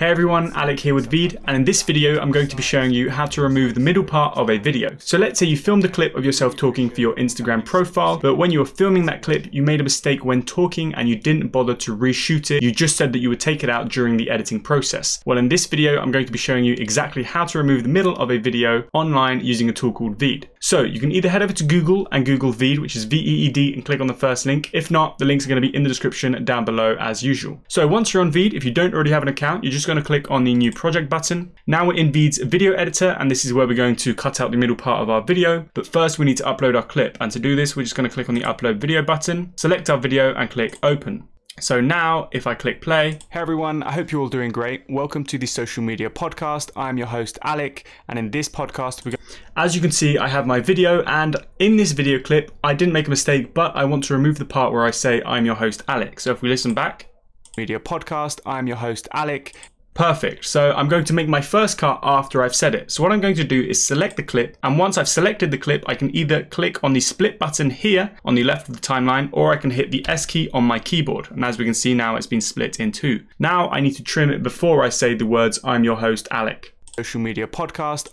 Hey everyone, Alec here with Veed, and in this video I'm going to be showing you how to remove the middle part of a video. So let's say you filmed a clip of yourself talking for your Instagram profile, but when you were filming that clip you made a mistake when talking and you didn't bother to reshoot it. You just said that you would take it out during the editing process. Well, in this video I'm going to be showing you exactly how to remove the middle of a video online using a tool called Veed. So you can either head over to Google and Google Veed, which is V-E-E-D, and click on the first link. If not, the links are going to be in the description down below as usual. So once you're on Veed, if you don't already have an account, you're just going to click on the new project button. Now we're in Veed's video editor, and this is where we're going to cut out the middle part of our video. But first we need to upload our clip, and to do this we're just going to click on the upload video button, select our video and click open. So now if I click play. Hey everyone, I hope you're all doing great. Welcome to the Social Media Podcast. I'm your host Alec, and in this podcast as you can see, I have my video, and in this video clip I didn't make a mistake, but I want to remove the part where I say I'm your host Alec. So if we listen back. Media Podcast, I'm your host Alec. Perfect. So I'm going to make my first cut after I've said it. So what I'm going to do is select the clip, and once I've selected the clip I can either click on the split button here on the left of the timeline, or I can hit the S key on my keyboard, and as we can see now it's been split in two. Now I need to trim it before I say the words I'm your host Alec. Social Media Podcast.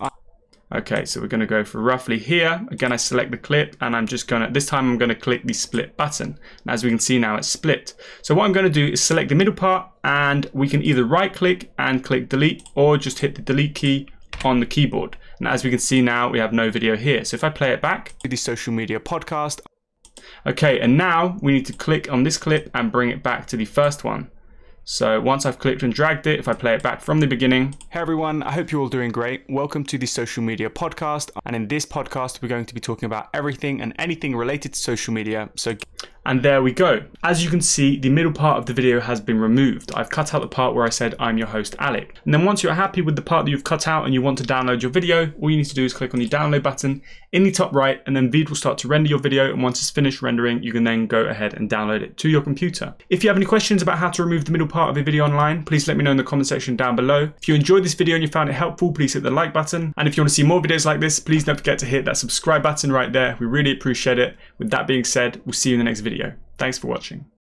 Okay, so we're going to go for roughly here. Again, I select the clip, and this time I'm going to click the split button. And as we can see now, it's split. So what I'm going to do is select the middle part, and we can either right click and click delete, or just hit the delete key on the keyboard. And as we can see now, we have no video here. So if I play it back. The Social Media Podcast. Okay, and now we need to click on this clip and bring it back to the first one. So once I've clicked and dragged it, if I play it back from the beginning. Hey everyone, I hope you're all doing great. Welcome to the Social Media Podcast. And in this podcast, we're going to be talking about everything and anything related to social media. And there we go. As you can see, the middle part of the video has been removed. I've cut out the part where I said, I'm your host, Alec. And then once you're happy with the part that you've cut out and you want to download your video, all you need to do is click on the download button in the top right, and then Veed will start to render your video. And once it's finished rendering, you can then go ahead and download it to your computer. If you have any questions about how to remove the middle part of a video online, please let me know in the comment section down below. If you enjoyed this video and you found it helpful, please hit the like button. And if you want to see more videos like this, please don't forget to hit that subscribe button right there. We really appreciate it. With that being said, we'll see you in the next video. Thanks for watching.